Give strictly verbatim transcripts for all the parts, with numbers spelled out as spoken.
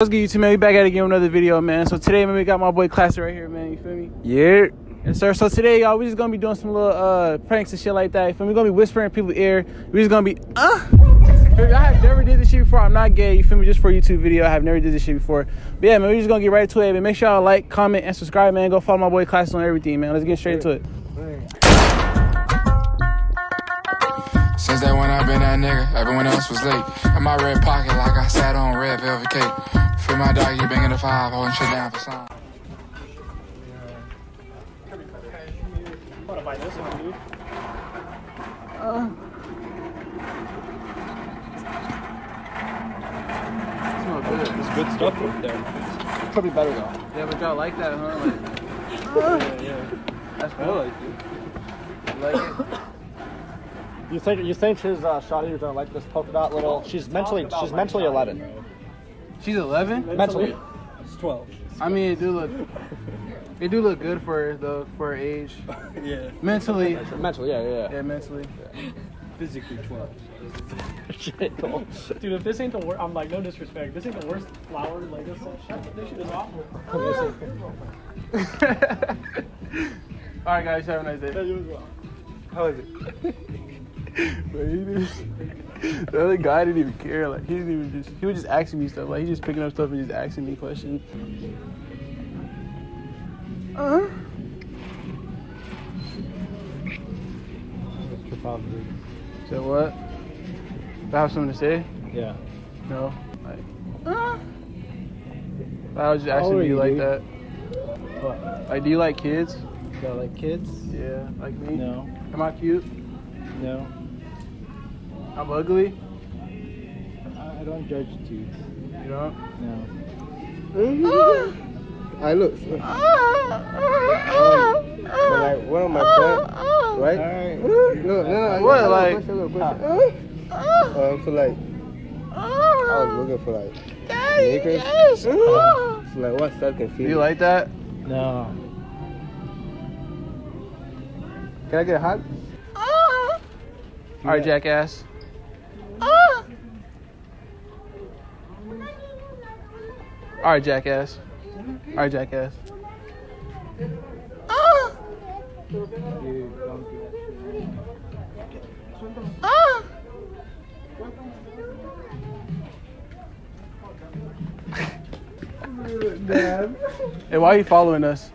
What's good, YouTube, man? We back at it again with another video, man. So today, man, we got my boy Classic right here, man. You feel me? Yeah. Yes, sir. So today, y'all, we just gonna be doing some little uh, pranks and shit like that. You feel me? We're gonna be whispering in people's ear. We just gonna be, uh. I have never did this shit before. I'm not gay. You feel me? Just for a YouTube video, I have never did this shit before. But yeah, man, we just gonna get right to it. But make sure y'all like, comment, and subscribe, man. Go follow my boy Classic on everything, man. Let's get straight into it. Since that one, I've been that nigga. Everyone else was late. In my red pocket, like I sat on red velvet cake. For my dog, you banging a five, holding shit down for some. Wanna buy this one, dude? Uh. Smells good. There's good stuff up there. Probably better though. Yeah, but y'all like that, huh? Like, yeah, yeah. That's cool. I like, dude. Like it. You think you think his uh, shot here don't like this polka dot little? She's mentally she's mentally eleven. Bro. She's eleven? Mentally. It's twelve. I mean, it do look, it do look good for her, though, for her age. Yeah. Mentally. Mentally, yeah, yeah. Yeah, mentally. Yeah. Physically twelve. Dude, if this ain't the worst, I'm like, no disrespect, if this ain't the worst flower, like, this shit is awful. Alright, guys, have a nice day. How is it? But he didn't, the other guy didn't even care. Like, he didn't even just, he was just asking me stuff. Like, he just picking up stuff and just asking me questions. Uh huh. What's your problem? Said what? Do I have something to say? Yeah. No. Like, uh huh. I was just asking you like that. What? Like, do you like kids? Do I like kids? Yeah. Like me? No. Am I cute? No. I'm ugly? I don't judge dudes. You don't? No. I look. Right, like, one of my friends, right? Right. No, no, no. What, no, like? Question, question. Uh, um, so, like, I was looking for, like, sneakers. So, like, what stuff can feel? Do you like that? No. Can I get a hug? Alright, yeah. Jackass. Oh. Alright, jackass. Alright, jackass. Oh. Oh. Hey, why are you following us?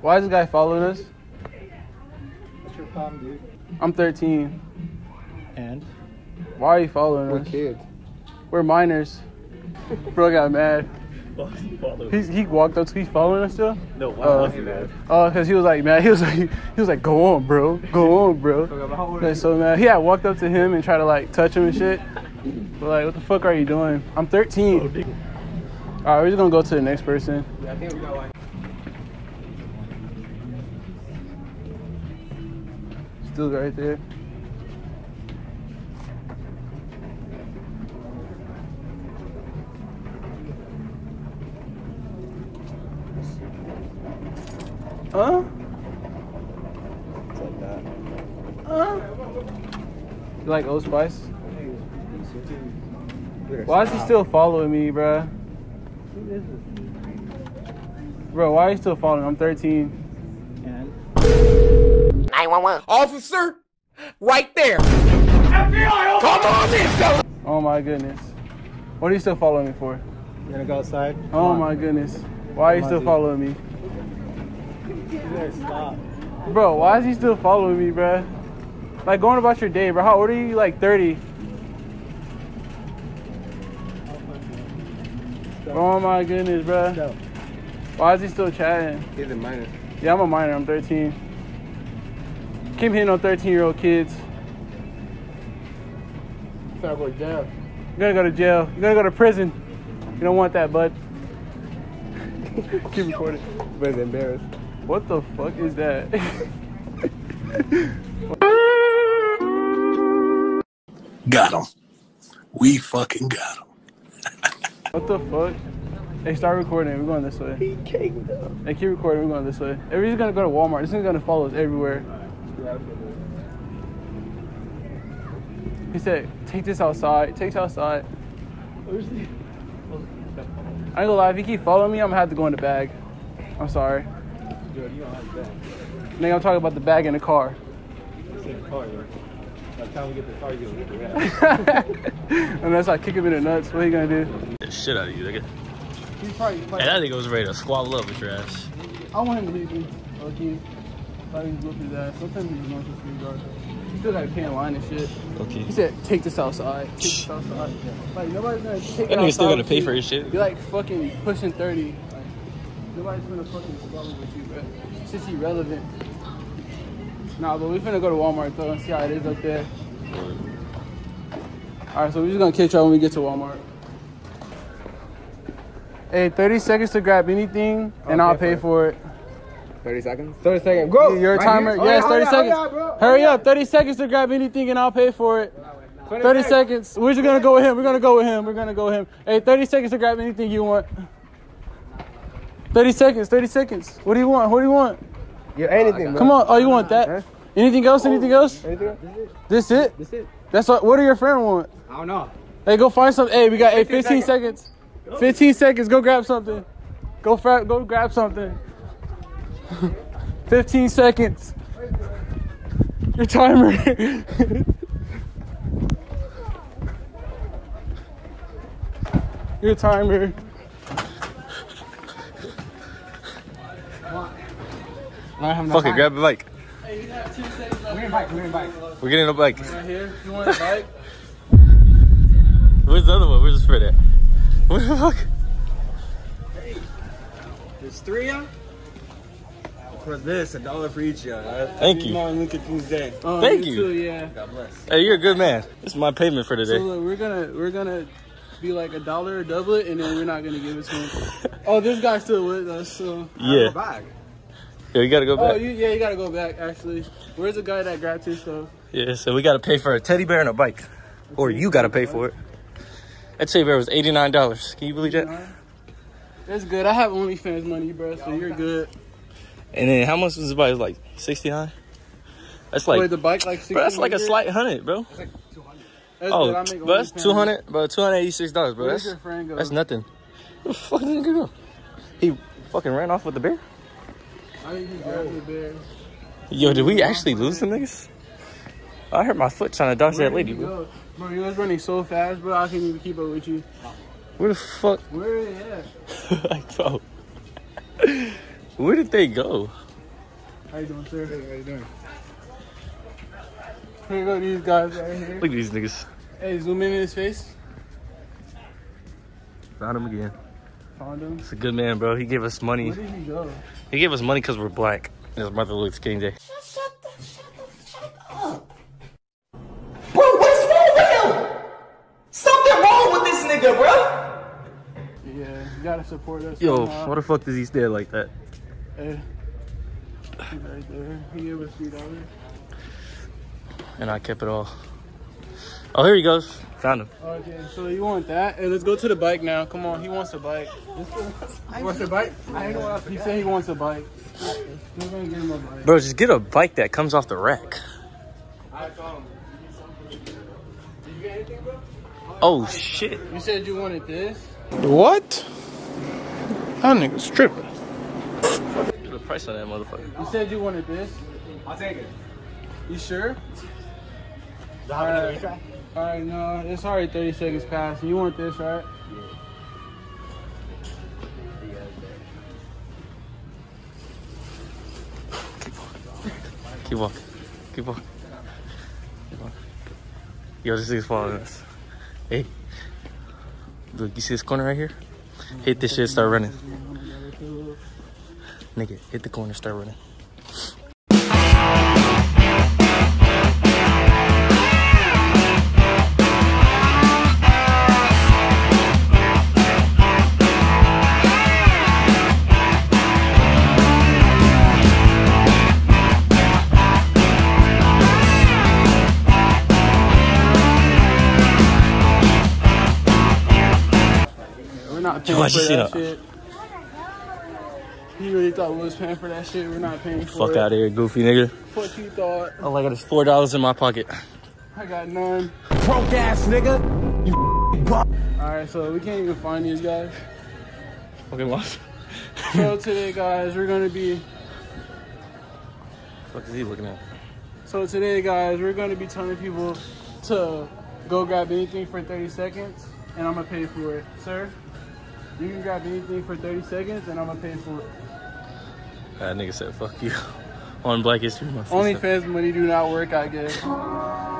Why is this guy following us? Tom, dude. I'm thirteen. And? Why are you following We're us? We're kids. We're minors. Bro got mad. Why is he following us? He walked up to he's following us still? No, why uh, was he mad? Oh, uh, because he was like mad. He was like, he was like, go on, bro. Go on, bro. Like, so mad. He had walked up to him and tried to like touch him and shit. But like, what the fuck are you doing? I'm thirteen. All right, we're just going to go to the next person. Yeah, I think we got like... Dude right there. Huh? It's like that. Huh? You like Old Spice? Why is he still following me, bruh? Bro, why are you still following me? I'm thirteen. nine one one. Officer, right there. F B I, come on, this. Oh my goodness. What are you still following me for? You gonna go outside? Come oh on, my bro. Goodness. Why are you come still on, following me? You better stop. Bro, why is he still following me, bro? Like, going about your day, bro. How old are you? Like thirty. Oh my goodness, bro. Stop. Why is he still chatting? He's a minor. Yeah, I'm a minor. I'm thirteen. Keep hitting on thirteen year old kids. You gotta go to jail. You're gonna go to jail. You're gonna go to prison. You don't want that, bud. Keep recording. But it's embarrassed. What the fuck is that? Got him. We fucking got him. What the fuck? Hey, start recording. We're going this way. He kicked up. Hey, keep recording. We're going this way. Everybody's gonna go to Walmart. This thing's gonna follow us everywhere. He said, take this outside, take this outside. I ain't gonna lie, if you keep following me, I'm gonna have to go in the bag. I'm sorry. Dude, you don't have the bag. Nigga, I'm talking about the bag in the car. It's in the car, bro. By the time we get the car, you're gonna get the rap. Unless I kick him in the nuts, what are you gonna do? The shit out of you, nigga. He's probably playing. Hey, that nigga was ready to squabble up with your ass. I want him to leave me, okay? I didn't look at that. Sometimes he's not just free guard. He still got pan line and shit. Okay. He said, take this outside. Take this outside. Like, nobody's gonna take that. That nigga still gonna pay for his shit. You're like fucking pushing thirty. Like, nobody's gonna fucking squabble with you, bro. It's just irrelevant. Nah, but we finna go to Walmart though and see how it is up there. Alright, so we're just gonna catch y'all when we get to Walmart. Hey, thirty seconds to grab anything and okay, I'll pay for it. thirty seconds? thirty seconds. Go! Your right timer. Here? Yes, thirty seconds. Up, up, Hurry up. thirty seconds to grab anything and I'll pay for it. thirty seconds. We're just going to go with him. We're going to go with him. We're going to go with him. Hey, thirty seconds to grab anything you want. thirty seconds. thirty seconds. What do you want? What do you want? Yeah, anything, bro. Come on. Oh, you want that? Huh? Anything else? Oh, anything else? Anything else? This it? This it. That's what, what do your friend want? I don't know. Hey, go find something. Hey, we got hey, fifteen seconds. fifteen seconds. Go grab something. Go fra go grab something. fifteen seconds. Your timer. Your timer. No fuck time. It, grab a bike. Hey, you have two seconds left. We're in bike, we're in bike. We're getting a bike. Right here. You want a bike? Where's the other one? Where's the spread at? What the fuck? Hey, there's three of them? For this, a dollar for each of y'all. Uh, Thank you. Martin Luther King's Day. Oh, Thank you. Too, yeah. God bless. Hey, you're a good man. This is my payment for today. So look, we're gonna we're gonna be like a dollar or double it, and then we're not gonna give it to him. Oh, this guy's still with us, so yeah. Go yeah, you gotta go back. Oh, you, yeah, you gotta go back. Actually, where's the guy that grabbed his stuff? Yeah, so we gotta pay for a teddy bear and a bike, a or you gotta pay for it. That teddy bear was eighty-nine dollars. Can you believe that? That's good. I have OnlyFans money, bro, so you're good. And then how much was the bike? Like sixty-nine. That's like. Wait, the bike like sixty. That's like a slight hundred, bro. That's like two hundred. Oh, but that's two hundred, bro. Two hundred eighty-six dollars, bro. That's that's nothing. Where the fuck did he go? He fucking ran off with the bear. I think he grabbed the bear. Yo, did we actually lose the niggas? I hurt my foot trying to dodge that lady, bro. Bro, you was running so fast, bro. I couldn't even keep up with you. Where the fuck? Where they at? Like, bro. Where did they go? How you doing, sir? How you doing? Here go these guys right here. Look at these niggas. Hey, zoom in in his face. Found him again. Found him? It's a good man, bro. He gave us money. Where did he go? He gave us money because we're black. It's Martin Luther King Day. Shut the shut the shut up. Bro, what's wrong with him? Something wrong with this nigga, bro. Yeah, you gotta support us. Yo, somehow. Why the fuck does he stare like that? Hey, he's right there. He gave us three dollars. And I kept it all. Oh, here he goes. Found him. Okay, so you want that? Hey, let's go to the bike now. Come on, he wants a bike. He wants a bike? I don't know what I forgot. He said he wants a bike. We're gonna get him a bike. Bro, just get a bike that comes off the rack. I found him. Did you get anything, bro? Oh, shit. You said you wanted this? What? That nigga's tripping. Price on that motherfucker. You said you wanted this. I'll take it. You sure? All right. All right, no, it's already thirty seconds past. You want this, right? Keep walking. Keep walking. Keep walking. Keep walking. Yo, this thing's following us. Hey, look, you see this corner right here? Hit this shit, start running. Nigga, hit the corner, start running. We're not paying for that shit. He really thought we was paying for that shit. We're not paying for it. Fuck out of here, goofy nigga. What you thought? All I got is four dollars in my pocket. I got none. Broke ass nigga. You. All right, Alright, so we can't even find these guys. Fucking lost. So today, guys, we're gonna be. What is he looking at? So today, guys, we're gonna be telling people to go grab anything for thirty seconds, and I'm gonna pay for it. Sir, you can grab anything for thirty seconds, and I'm gonna pay for it. That nigga said, "Fuck you." On Black History Month. OnlyFans money do not work, I guess.